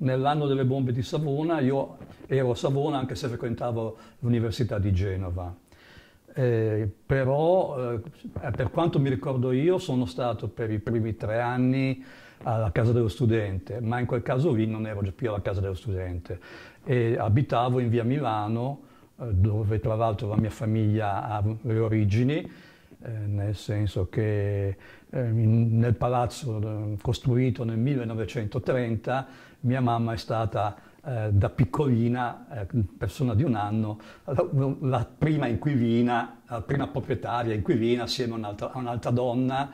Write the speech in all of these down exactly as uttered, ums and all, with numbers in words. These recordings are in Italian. Nell'anno delle bombe di Savona, io ero a Savona anche se frequentavo l'Università di Genova. Eh, però, eh, per quanto mi ricordo io, sono stato per i primi tre anni alla Casa dello Studente, ma in quel caso lì non ero più alla Casa dello Studente. E abitavo in via Milano, eh, dove tra l'altro la mia famiglia ha le origini, Eh, nel senso che eh, in, nel palazzo eh, costruito nel millenovecentotrenta mia mamma è stata eh, da piccolina, eh, persona di un anno, la, la prima inquilina, la prima proprietaria inquilina assieme a un'altra un'altra donna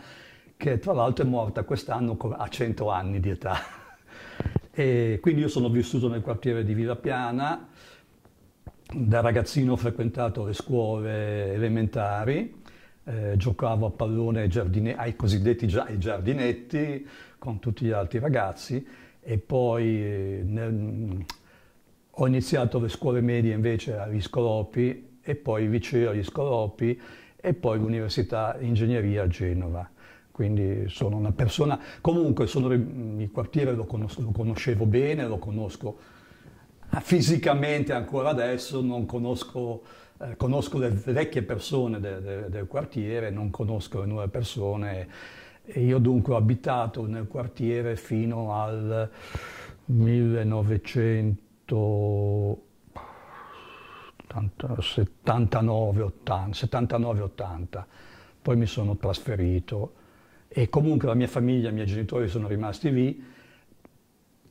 che tra l'altro è morta quest'anno a cento anni di età. E quindi io sono vissuto nel quartiere di Villa Piana, da ragazzino ho frequentato le scuole elementari. Eh, giocavo a pallone ai, giardine, ai cosiddetti gi ai giardinetti con tutti gli altri ragazzi e poi eh, nel, ho iniziato le scuole medie invece agli Scolopi e poi il liceo agli Scolopi e poi l'università ingegneria a Genova. Quindi sono una persona, comunque sono, il quartiere lo, conos lo conoscevo bene, lo conosco fisicamente ancora adesso, non conosco Eh, conosco le vecchie persone de, de, del quartiere, non conosco le nuove persone. E io dunque ho abitato nel quartiere fino al millenovecentosettantanove ottanta, poi mi sono trasferito e comunque la mia famiglia, i miei genitori sono rimasti lì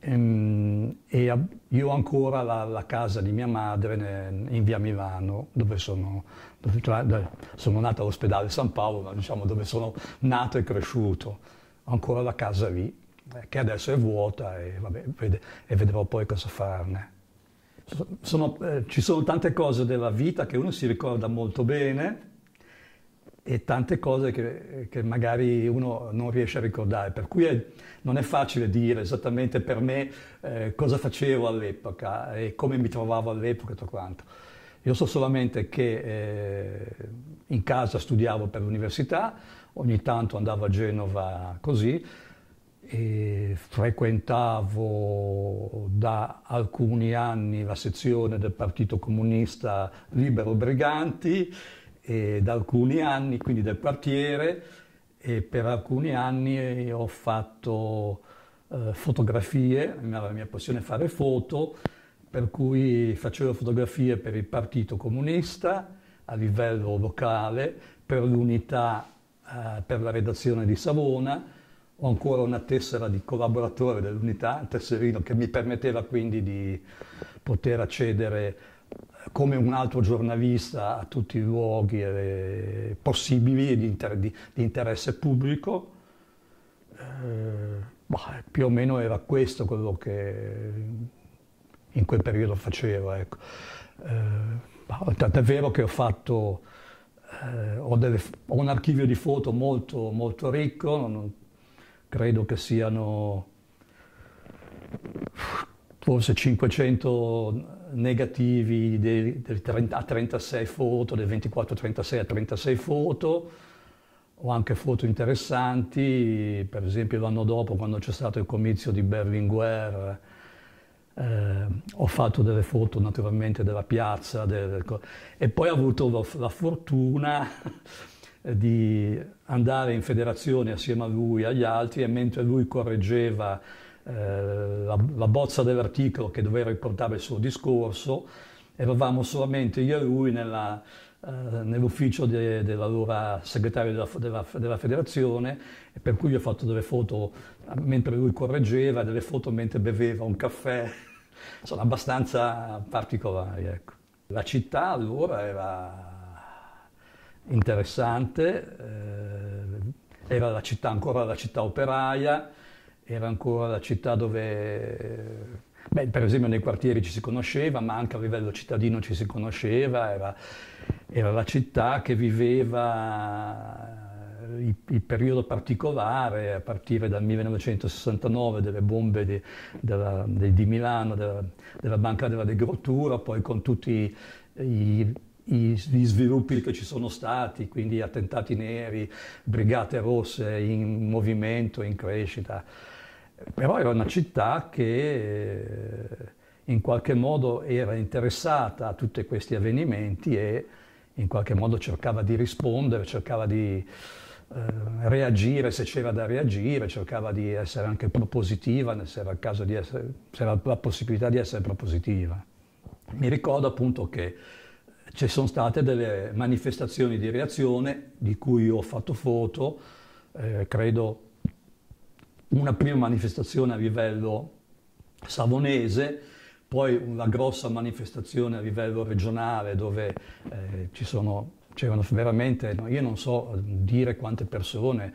e io ho ancora la, la casa di mia madre in via Milano, dove sono, dove sono nato all'ospedale San Paolo, ma diciamo dove sono nato e cresciuto. Ho ancora la casa lì, che adesso è vuota e, vabbè, vede, e vedrò poi cosa farne. Sono, eh, ci sono tante cose della vita che uno si ricorda molto bene e tante cose che, che magari uno non riesce a ricordare, per cui è, non è facile dire esattamente per me eh, cosa facevo all'epoca e come mi trovavo all'epoca e tutto quanto. Io so solamente che eh, in casa studiavo per l'università, ogni tanto andavo a Genova così e frequentavo da alcuni anni la sezione del Partito Comunista Libero Briganti e da alcuni anni, quindi del quartiere, e per alcuni anni ho fatto eh, fotografie, la mia passione è fare foto, per cui facevo fotografie per il Partito Comunista a livello locale, per l'unità, eh, per la redazione di Savona, ho ancora una tessera di collaboratore dell'unità, un tesserino che mi permetteva quindi di poter accedere come un altro giornalista a tutti i luoghi eh, possibili e di, inter di, di interesse pubblico. Eh, bah, più o meno era questo quello che in quel periodo facevo. Ecco. Eh, tant'è vero che ho fatto, eh, ho, delle, ho un archivio di foto molto, molto ricco, non, credo che siano forse cinquecento negativi dei, del trenta a trentasei foto, del ventiquattro trentasei a trentasei foto, ho anche foto interessanti, per esempio l'anno dopo quando c'è stato il comizio di Berlinguer eh, ho fatto delle foto naturalmente della piazza del, e poi ho avuto la, la fortuna di andare in federazione assieme a lui e agli altri e mentre lui correggeva La, la bozza dell'articolo che doveva riportare il suo discorso, eravamo solamente io e lui nella, eh, nell'ufficio de, dell'allora segretario della, della, della federazione, per cui io ho fatto delle foto mentre lui correggeva, delle foto mentre beveva un caffè, sono abbastanza particolari. Ecco. La città allora era interessante, eh, era la città, ancora la città operaia, era ancora la città dove, beh, per esempio nei quartieri ci si conosceva, ma anche a livello cittadino ci si conosceva, era, era la città che viveva il, il periodo particolare, a partire dal millenovecentosessantanove, delle bombe di, della, di, di Milano, della, della banca della De Grottura, poi con tutti i... gli sviluppi che ci sono stati, quindi attentati neri, brigate rosse in movimento, in crescita. Però era una città che in qualche modo era interessata a tutti questi avvenimenti e in qualche modo cercava di rispondere, cercava di eh, reagire se c'era da reagire, cercava di essere anche propositiva, se era il caso di essere, se era la possibilità di essere propositiva. Mi ricordo appunto che ci sono state delle manifestazioni di reazione di cui ho fatto foto, eh, credo una prima manifestazione a livello savonese, poi una grossa manifestazione a livello regionale dove eh, ci sono, c'erano veramente, io non so dire quante persone,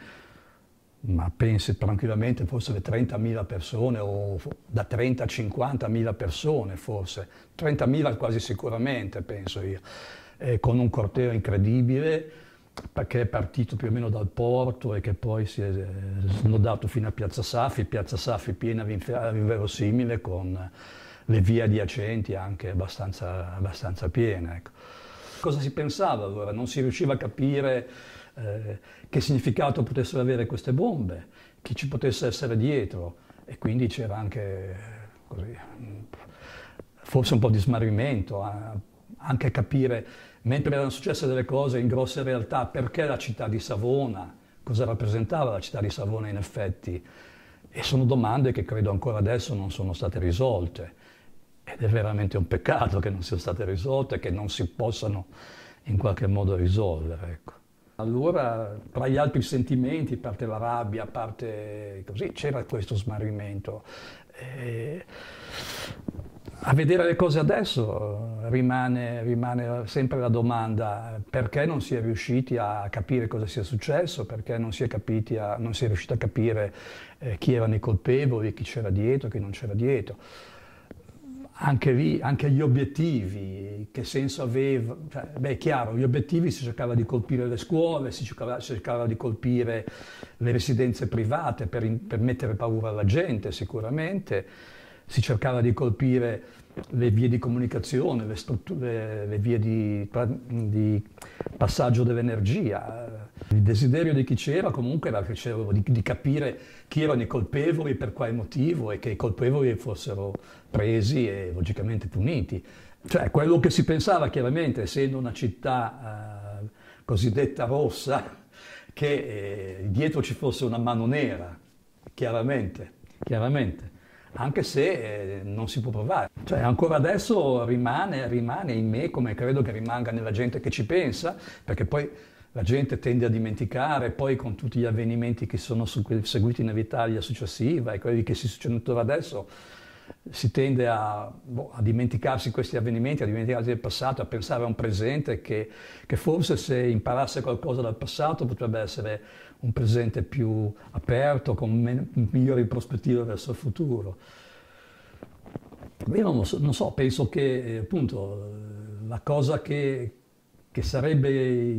ma penso tranquillamente forse le trentamila persone o da trenta a cinquantamila persone forse, trentamila quasi sicuramente penso io, eh, con un corteo incredibile che è partito più o meno dal porto e che poi si è snodato fino a Piazza Saffi, Piazza Saffi piena all'inverosimile con le vie adiacenti anche abbastanza, abbastanza piene. Ecco. Cosa si pensava allora? Non si riusciva a capire eh, che significato potessero avere queste bombe, chi ci potesse essere dietro e quindi c'era anche così, forse un po' di smarrimento, anche capire mentre erano successe delle cose in grosse realtà, perché la città di Savona, cosa rappresentava la città di Savona in effetti? E sono domande che credo ancora adesso non sono state risolte. Ed è veramente un peccato che non siano state risolte e che non si possano in qualche modo risolvere. Ecco. Allora, tra gli altri sentimenti, a parte la rabbia, a parte così, c'era questo smarrimento. E... A vedere le cose adesso rimane, rimane sempre la domanda perché non si è riusciti a capire cosa sia successo, perché non si è, capiti a, non si è riusciti a capire eh, chi erano i colpevoli, chi c'era dietro, chi non c'era dietro. Anche lì, anche gli obiettivi, che senso aveva? Cioè, beh, è chiaro, gli obiettivi si cercava di colpire le scuole, si cercava, si cercava di colpire le residenze private per, in, per mettere paura alla gente sicuramente. Si cercava di colpire le vie di comunicazione, le, strutture, le vie di, di passaggio dell'energia. Il desiderio di chi c'era comunque era di, di capire chi erano i colpevoli, per quale motivo, e che i colpevoli fossero presi e logicamente puniti. Cioè quello che si pensava chiaramente, essendo una città eh, cosiddetta rossa, che eh, dietro ci fosse una mano nera, chiaramente, chiaramente. Anche se eh, non si può provare. Cioè, ancora adesso rimane, rimane in me, come credo che rimanga nella gente che ci pensa, perché poi la gente tende a dimenticare, poi con tutti gli avvenimenti che sono seguiti nell'Italia successiva e quelli che si succedono ancora adesso, si tende a, boh, a dimenticarsi questi avvenimenti, a dimenticarsi del passato, a pensare a un presente che, che forse se imparasse qualcosa dal passato potrebbe essere un presente più aperto, con migliori prospettive verso il futuro. Io non, so, non so, penso che eh, appunto la cosa che, che sarebbe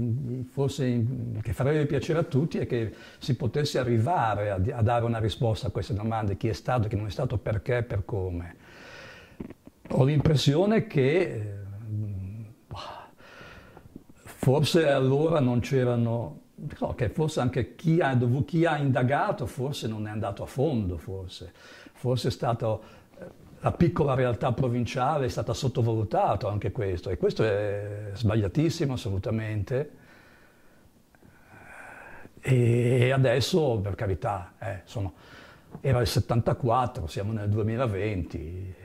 forse che farebbe piacere a tutti è che si potesse arrivare a, a dare una risposta a queste domande: chi è stato, chi non è stato, perché, per come. Ho l'impressione che eh, forse allora non c'erano. No, che forse anche chi ha, chi ha indagato forse non è andato a fondo, forse, forse è stato, la piccola realtà provinciale è stata sottovalutata anche questo, e questo è sbagliatissimo assolutamente, e adesso per carità, eh, sono, era il settantaquattro, siamo nel duemilaventi,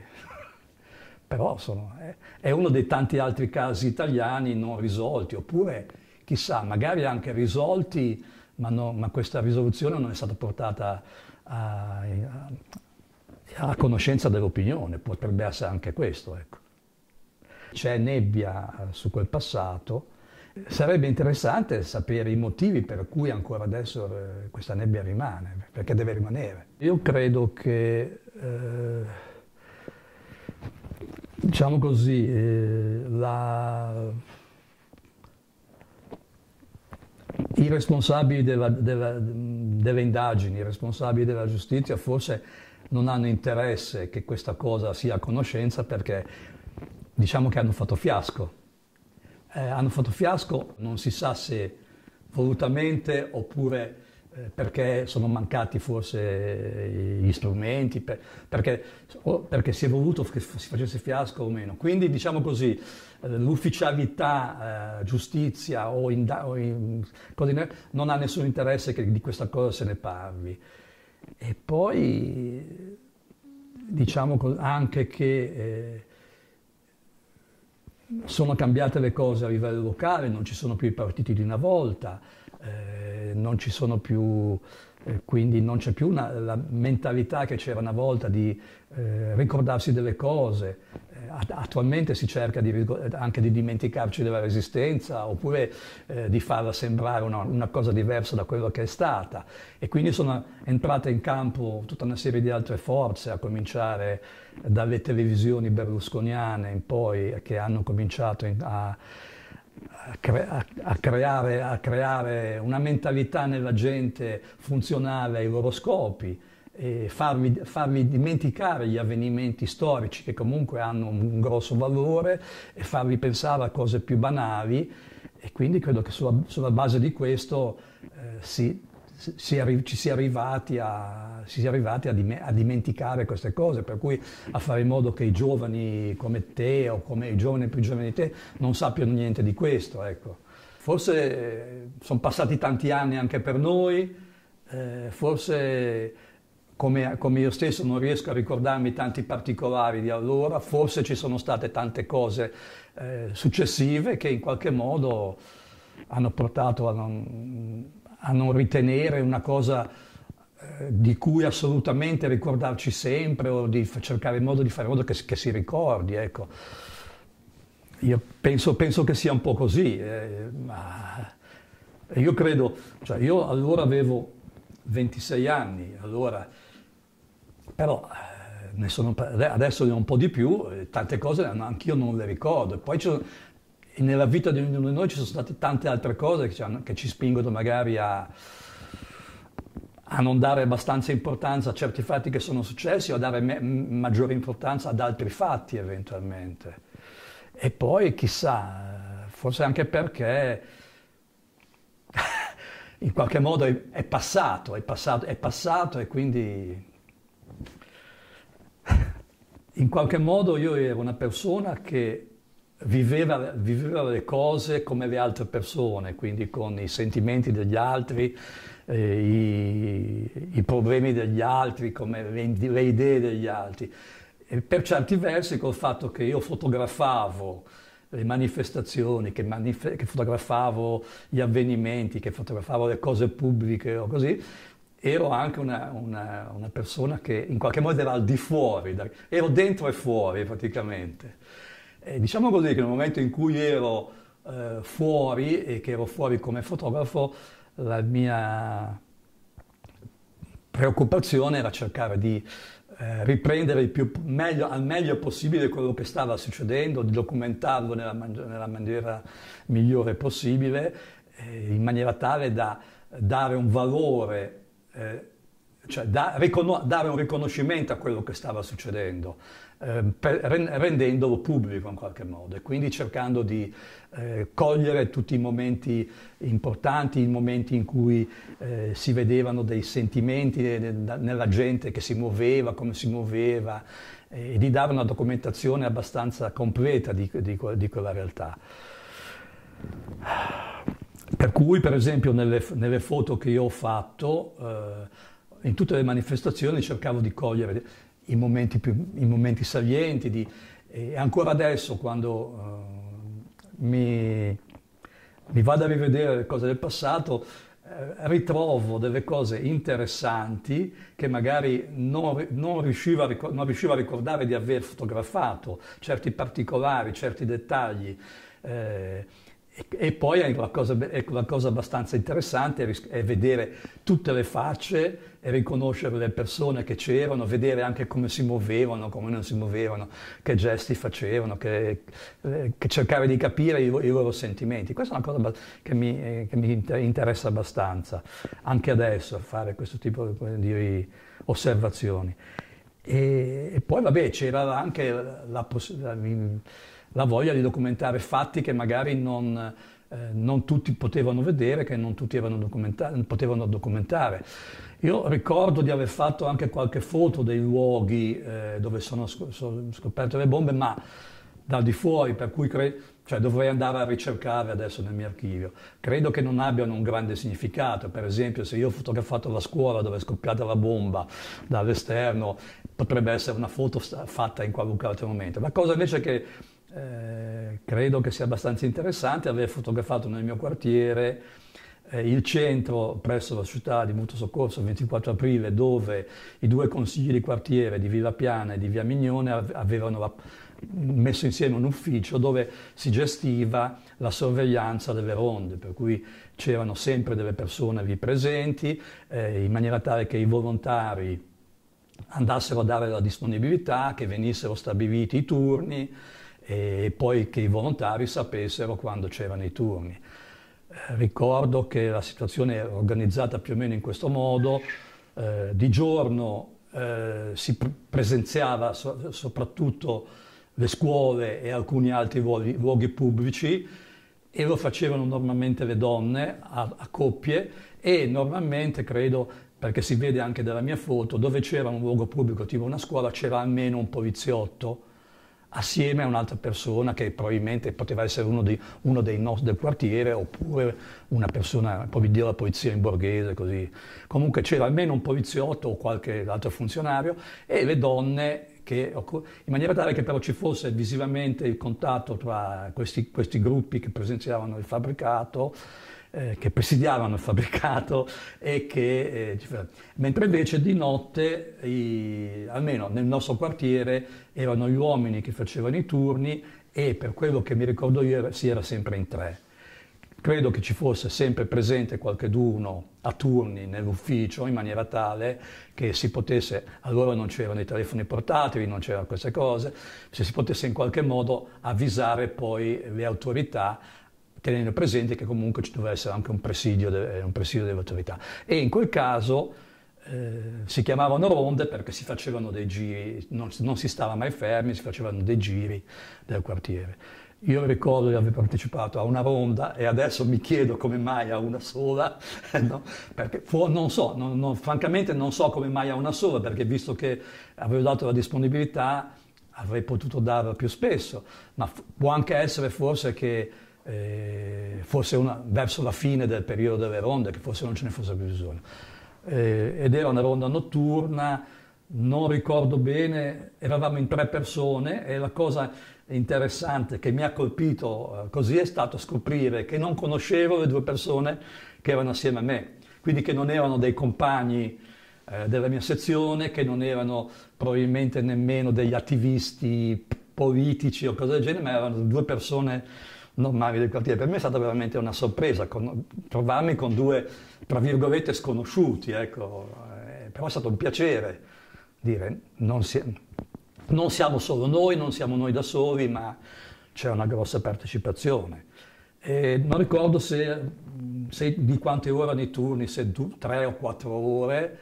però sono, eh, è uno dei tanti altri casi italiani non risolti, oppure chissà, magari anche risolti, ma, no, ma questa risoluzione non è stata portata a, a, a conoscenza dell'opinione, potrebbe essere anche questo. Ecco. C'è nebbia su quel passato, sarebbe interessante sapere i motivi per cui ancora adesso questa nebbia rimane, perché deve rimanere. Io credo che, eh, diciamo così, eh, la... I responsabili della, della, delle indagini, i responsabili della giustizia forse non hanno interesse che questa cosa sia a conoscenza, perché diciamo che hanno fatto fiasco. Eh, hanno fatto fiasco, non si sa se volutamente oppure perché sono mancati forse gli strumenti, per, perché, o perché si è voluto che si facesse fiasco o meno. Quindi, diciamo così, l'ufficialità, eh, giustizia o, in, o in, non ha nessun interesse che di questa cosa se ne parli. E poi diciamo anche che eh, sono cambiate le cose a livello locale, non ci sono più i partiti di una volta, eh, non ci sono più, eh, quindi non c'è più una, la mentalità che c'era una volta di eh, ricordarsi delle cose. Attualmente si cerca di, anche di dimenticarci della Resistenza, oppure eh, di farla sembrare una, una cosa diversa da quello che è stata, e quindi sono entrate in campo tutta una serie di altre forze, a cominciare dalle televisioni berlusconiane in poi, che hanno cominciato a, a, cre, a, a, creare, a creare una mentalità nella gente funzionale ai loro scopi, e farvi, farvi dimenticare gli avvenimenti storici che comunque hanno un grosso valore, e farvi pensare a cose più banali. E quindi credo che sulla, sulla base di questo eh, si, si arri- ci si è arrivati, a, si è arrivati a, dim- a dimenticare queste cose, per cui a fare in modo che i giovani come te o come i giovani più giovani di te non sappiano niente di questo, ecco. Forse eh, sono passati tanti anni anche per noi, eh, forse Come, come io stesso non riesco a ricordarmi tanti particolari di allora, forse ci sono state tante cose eh, successive che in qualche modo hanno portato a non, a non ritenere una cosa eh, di cui assolutamente ricordarci sempre, o di cercare in modo di fare in modo che, che si ricordi, ecco. Io penso, penso che sia un po' così. Eh, ma io credo, cioè io allora avevo ventisei anni, allora, però ne sono, adesso ne ho un po' di più, tante cose anch'io non le ricordo. Poi ci sono, nella vita di ognuno di noi ci sono state tante altre cose che ci, hanno, che ci spingono magari a, a non dare abbastanza importanza a certi fatti che sono successi, o a dare me, maggiore importanza ad altri fatti eventualmente. E poi chissà, forse anche perché in qualche modo è, è passato, è passato, è passato e quindi in qualche modo io ero una persona che viveva, viveva le cose come le altre persone, quindi con i sentimenti degli altri, eh, i, i problemi degli altri, come le, le idee degli altri. E per certi versi, col fatto che io fotografavo le manifestazioni, che, manif che fotografavo gli avvenimenti, che fotografavo le cose pubbliche o così, ero anche una, una, una persona che in qualche modo era al di fuori, da, ero dentro e fuori praticamente. E diciamo così che nel momento in cui ero eh, fuori, e che ero fuori come fotografo, la mia preoccupazione era cercare di eh, riprendere il più, meglio, al meglio possibile quello che stava succedendo, di documentarlo nella, nella maniera migliore possibile, eh, in maniera tale da dare un valore, Eh, cioè da, dare un riconoscimento a quello che stava succedendo, eh, per, rendendolo pubblico in qualche modo, e quindi cercando di eh, cogliere tutti i momenti importanti, i momenti in cui eh, si vedevano dei sentimenti nella gente che si muoveva, come si muoveva, eh, e di dare una documentazione abbastanza completa di, di, di quella realtà. Per cui, per esempio, nelle, nelle foto che io ho fatto, eh, in tutte le manifestazioni cercavo di cogliere i momenti, più, i momenti salienti, di, e ancora adesso, quando eh, mi, mi vado a rivedere le cose del passato, eh, ritrovo delle cose interessanti che magari non, non, riuscivo a, non riuscivo a ricordare di aver fotografato, certi particolari, certi dettagli. Eh, E poi è una cosa, è una cosa abbastanza interessante, è vedere tutte le facce e riconoscere le persone che c'erano, vedere anche come si muovevano, come non si muovevano, che gesti facevano, che, che cercare di capire i, i loro sentimenti. Questa è una cosa che mi, che mi interessa abbastanza, anche adesso, fare questo tipo di osservazioni. E, e poi vabbè, c'era anche la possibilità, la voglia di documentare fatti che magari non, eh, non tutti potevano vedere, che non tutti avevano documenta- potevano documentare. Io ricordo di aver fatto anche qualche foto dei luoghi eh, dove sono sc- sono scoperte le bombe, ma dal di fuori, per cui cre- cioè dovrei andare a ricercare adesso nel mio archivio. Credo che non abbiano un grande significato. Per esempio, se io ho fotografato la scuola dove è scoppiata la bomba dall'esterno, potrebbe essere una foto sta- fatta in qualunque altro momento. La cosa invece che eh, credo che sia abbastanza interessante è aver fotografato nel mio quartiere eh, il centro presso la società di mutuo soccorso il ventiquattro aprile, dove i due consigli di quartiere di Villa Piana e di Via Mignone avevano la messo insieme un ufficio dove si gestiva la sorveglianza delle ronde, per cui c'erano sempre delle persone lì presenti eh, in maniera tale che i volontari andassero a dare la disponibilità, che venissero stabiliti i turni e poi che i volontari sapessero quando c'erano i turni. Eh, ricordo che la situazione era organizzata più o meno in questo modo. Eh, di giorno eh, si pr- presenziava so- soprattutto le scuole e alcuni altri luoghi, luoghi pubblici, e lo facevano normalmente le donne a, a coppie, e normalmente, credo, perché si vede anche dalla mia foto, dove c'era un luogo pubblico tipo una scuola c'era almeno un poliziotto assieme a un'altra persona che probabilmente poteva essere uno, di, uno dei nostri del quartiere, oppure una persona, puoi dire la polizia in borghese, così. Comunque c'era almeno un poliziotto o qualche altro funzionario, e le donne che, in maniera tale che però ci fosse visivamente il contatto tra questi, questi gruppi che presenziavano il fabbricato, eh, che presidiavano il fabbricato, e che, eh, mentre invece di notte, i, almeno nel nostro quartiere, erano gli uomini che facevano i turni, e per quello che mi ricordo io era, si era sempre in tre. Credo che ci fosse sempre presente qualcheduno a turni nell'ufficio, in maniera tale che si potesse, allora non c'erano i telefoni portatili, non c'erano queste cose, se si potesse in qualche modo avvisare poi le autorità, tenendo presente che comunque ci doveva essere anche un presidio, de, un presidio delle autorità. E in quel caso eh, si chiamavano ronde perché si facevano dei giri, non, non si stava mai fermi, si facevano dei giri del quartiere. Io ricordo di aver partecipato a una ronda, e adesso mi chiedo come mai a una sola, no? Perché fu, non so, non, non, francamente non so come mai a una sola, perché visto che avevo dato la disponibilità avrei potuto darla più spesso, ma f- può anche essere forse che eh, fosse una, verso la fine del periodo delle ronde, che forse non ce ne fosse più bisogno. Eh, ed era una ronda notturna, non ricordo bene, eravamo in tre persone, e la cosa interessante che mi ha colpito così è stato scoprire che non conoscevo le due persone che erano assieme a me, quindi che non erano dei compagni eh, della mia sezione, che non erano probabilmente nemmeno degli attivisti politici o cose del genere, ma erano due persone normali del quartiere. Per me è stata veramente una sorpresa con, trovarmi con due, tra virgolette, sconosciuti, ecco. Eh, però è stato un piacere dire non si è, non siamo solo noi, non siamo noi da soli, ma c'è una grossa partecipazione. E non ricordo se, se di quante ore erano i turni, se du, tre o quattro ore.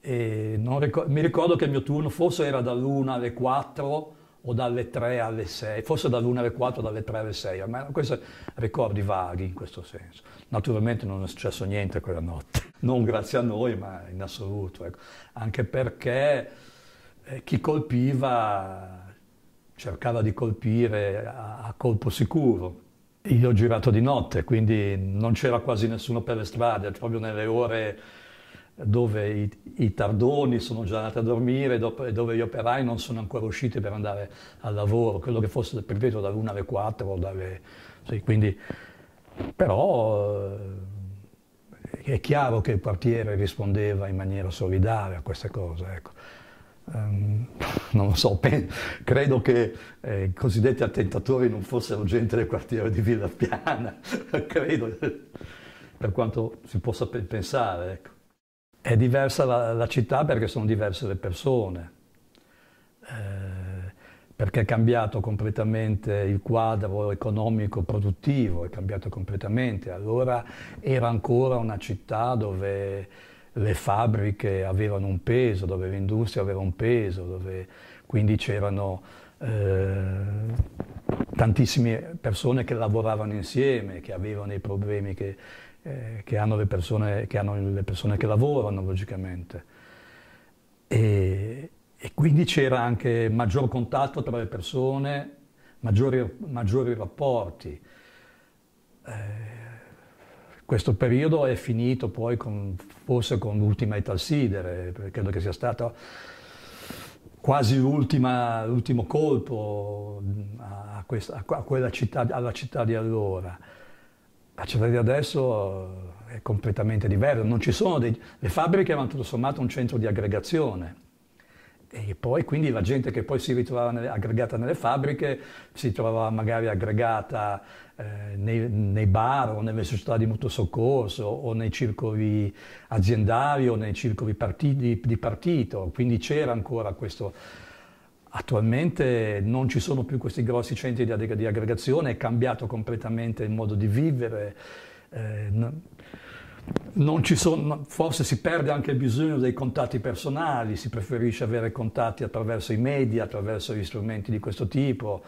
E non ricordo, mi ricordo che il mio turno forse era dall'una alle quattro o dalle tre alle sei, forse dall'una alle quattro o dalle tre alle sei, ma questi ricordi vaghi in questo senso. Naturalmente non è successo niente quella notte, non grazie a noi, ma in assoluto. Ecco. Anche perché chi colpiva cercava di colpire a, a colpo sicuro. Io ho girato di notte, quindi non c'era quasi nessuno per le strade, proprio nelle ore dove i, i tardoni sono già andati a dormire, dopo, dove gli operai non sono ancora usciti per andare al lavoro, quello che fosse, ripeto, dall'una alle quattro o dalle... Sì, quindi, però eh, è chiaro che il quartiere rispondeva in maniera solidale a queste cose, ecco. Um, non lo so, pe- credo che eh, i cosiddetti attentatori non fossero gente del quartiere di Villa Piana, credo, per quanto si possa pe- pensare. Ecco. È diversa la, la città perché sono diverse le persone, eh, perché è cambiato completamente il quadro economico-produttivo, è cambiato completamente. Allora era ancora una città dove le fabbriche avevano un peso, dove l'industria aveva un peso, dove quindi c'erano eh, tantissime persone che lavoravano insieme, che avevano i problemi che, eh, che, hanno le persone, che hanno le persone che lavorano, logicamente. E, e quindi c'era anche maggior contatto tra le persone, maggiori, maggiori rapporti. Eh, questo periodo è finito poi con, forse con l'ultima Italsidere, credo che sia stato quasi l'ultimo colpo a questa, a quella città, alla città di allora. La città di adesso è completamente diversa, non ci sono dei, le fabbriche erano tutto sommato un centro di aggregazione. E poi quindi la gente che poi si ritrovava nelle, aggregata nelle fabbriche si trovava magari aggregata eh, nei, nei bar o nelle società di mutuo soccorso o nei circoli aziendali o nei circoli parti, di, di partito, quindi c'era ancora questo. Attualmente non ci sono più questi grossi centri di, aggreg di aggregazione, è cambiato completamente il modo di vivere. Eh, Non ci sono, forse si perde anche il bisogno dei contatti personali, si preferisce avere contatti attraverso i media, attraverso gli strumenti di questo tipo.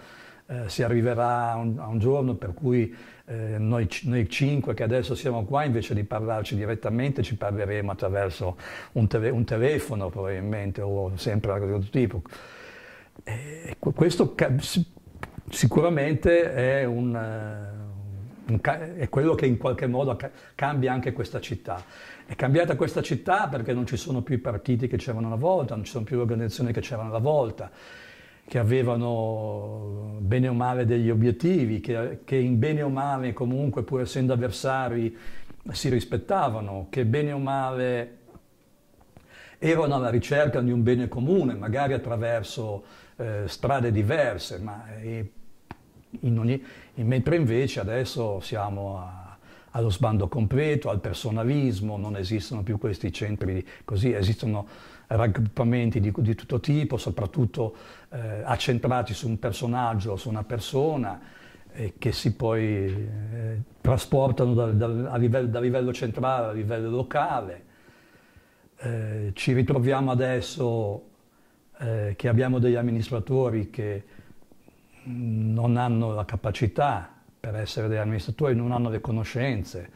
Eh, si arriverà a un, a un giorno per cui eh, noi, noi cinque che adesso siamo qua, invece di parlarci direttamente, ci parleremo attraverso un, tele, un telefono probabilmente, o sempre di questo tipo. E questo sicuramente è un... è quello che in qualche modo cambia anche questa città. È cambiata questa città perché non ci sono più i partiti che c'erano una volta, non ci sono più le organizzazioni che c'erano una volta, che avevano bene o male degli obiettivi, che, che in bene o male comunque, pur essendo avversari, si rispettavano, che bene o male erano alla ricerca di un bene comune, magari attraverso eh, strade diverse, ma... Eh, In ogni, in mentre invece adesso siamo a, allo sbando completo, al personalismo, non esistono più questi centri così, esistono raggruppamenti di, di tutto tipo, soprattutto eh, accentrati su un personaggio o su una persona, eh, che si poi eh, trasportano da, da, a livello, da livello centrale a livello locale. Eh, ci ritroviamo adesso eh, che abbiamo degli amministratori che non hanno la capacità per essere degli amministratori, non hanno le conoscenze.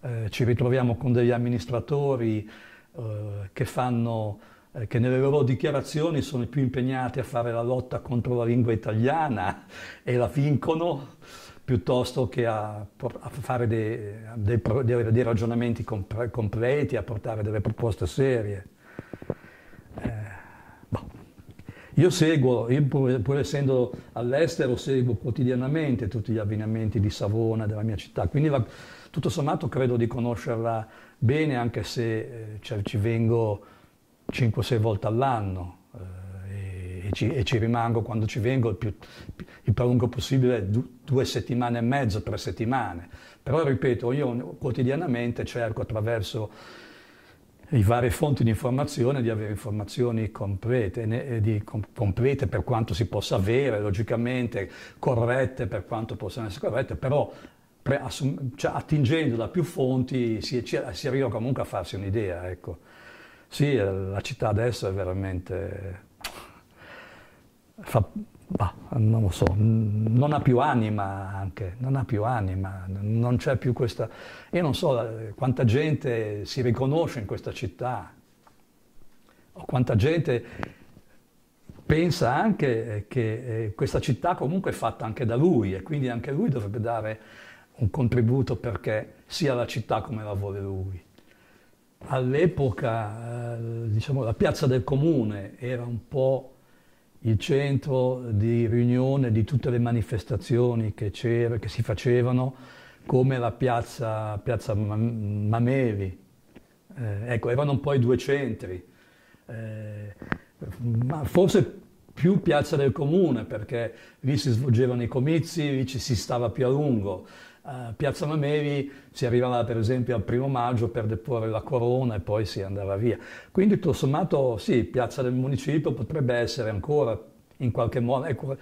Eh, ci ritroviamo con degli amministratori eh, che, fanno, eh, che nelle loro dichiarazioni sono più impegnati a fare la lotta contro la lingua italiana e la vincono, piuttosto che a, a fare dei, dei, dei, dei ragionamenti comp completi, a portare delle proposte serie. Eh, Io seguo, io pur, pur essendo all'estero, seguo quotidianamente tutti gli avvenimenti di Savona, della mia città, quindi la, tutto sommato credo di conoscerla bene, anche se eh, cioè, ci vengo cinque o sei volte all'anno eh, e, e, ci, e ci rimango quando ci vengo il più, il più lungo possibile, du, due settimane e mezzo, tre settimane. Però ripeto, io quotidianamente cerco attraverso le varie fonti di informazione, di avere informazioni complete, ne, di, com, complete per quanto si possa avere, logicamente corrette per quanto possano essere corrette, però pre, assum, cioè, attingendo da più fonti si, si arriva comunque a farsi un'idea. Ecco. Sì, la città adesso è veramente... Fa, bah, non lo so, non ha più anima anche, non ha più anima, non c'è più questa... Io non so quanta gente si riconosce in questa città, o quanta gente pensa anche che questa città comunque è fatta anche da lui, e quindi anche lui dovrebbe dare un contributo perché sia la città come la vuole lui. All'epoca, diciamo, la piazza del comune era un po' il centro di riunione di tutte le manifestazioni che, che si facevano, come la piazza, piazza Mameli. Eh, ecco, erano un po' i due centri, eh, ma forse più piazza del comune, perché lì si svolgevano i comizi, lì ci si stava più a lungo. Uh, Piazza Mameli si arrivava per esempio al primo maggio per deporre la corona e poi si andava via. Quindi tutto sommato sì, piazza del municipio potrebbe essere ancora in qualche modo, ecco,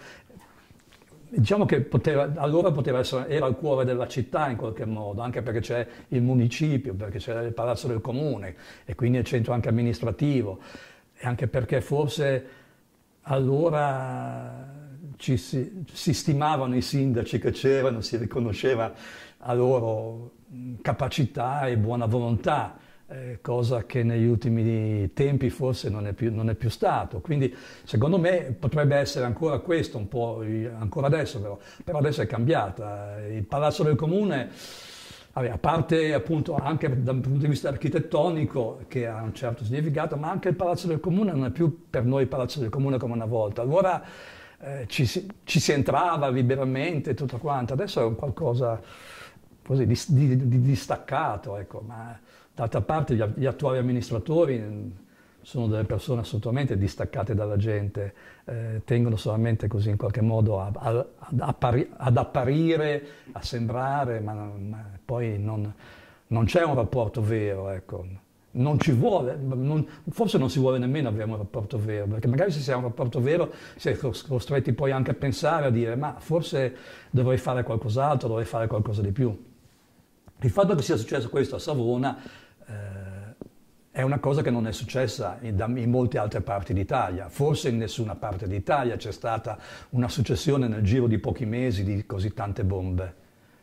diciamo che poteva, allora poteva essere, era il cuore della città in qualche modo, anche perché c'è il municipio, perché c'era il palazzo del comune e quindi il centro anche amministrativo, e anche perché forse allora ci si, si stimavano i sindaci che c'erano, si riconosceva a loro capacità e buona volontà, eh, cosa che negli ultimi tempi forse non è, più, non è più stato. Quindi secondo me potrebbe essere ancora questo, un po' ancora adesso, però, però adesso è cambiata. Il Palazzo del Comune... A parte appunto anche dal punto di vista architettonico, che ha un certo significato, ma anche il Palazzo del Comune non è più per noi il Palazzo del Comune come una volta. Allora eh, ci, si, ci si entrava liberamente, tutto quanto. Adesso è un qualcosa così di, di, di distaccato, ecco. Ma d'altra parte gli, gli attuali amministratori sono delle persone assolutamente distaccate dalla gente, eh, tengono solamente così in qualche modo a, a, ad, appari, ad apparire, a sembrare, ma, ma poi non, non c'è un rapporto vero, ecco. Non ci vuole, non, forse non si vuole nemmeno avere un rapporto vero, perché magari se si ha un rapporto vero si è costretti poi anche a pensare, a dire ma forse dovrei fare qualcos'altro, dovrei fare qualcosa di più. Il fatto che sia successo questo a Savona eh, è una cosa che non è successa in, in molte altre parti d'Italia, forse in nessuna parte d'Italia c'è stata una successione nel giro di pochi mesi di così tante bombe,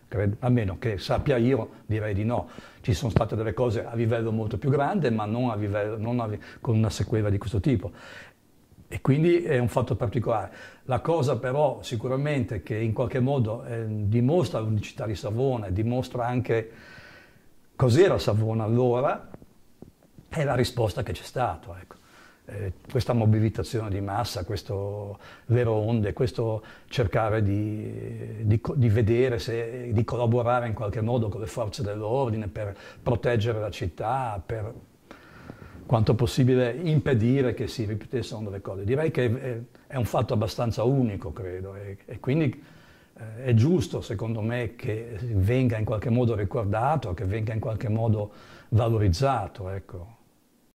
credo, almeno che sappia io direi di no. Ci sono state delle cose a livello molto più grande, ma non, a livello, non a, con una sequela di questo tipo. E quindi è un fatto particolare. La cosa però sicuramente che in qualche modo eh, dimostra l'unicità di Savona, e dimostra anche cos'era Savona allora, è la risposta che c'è stata, ecco. eh, questa mobilitazione di massa, questo vero onde, questo cercare di, di, di vedere, se, di collaborare in qualche modo con le forze dell'ordine per proteggere la città, per quanto possibile impedire che si ripetessero delle cose. Direi che è, è un fatto abbastanza unico, credo, e, e quindi eh, è giusto, secondo me, che venga in qualche modo ricordato, che venga in qualche modo valorizzato, ecco.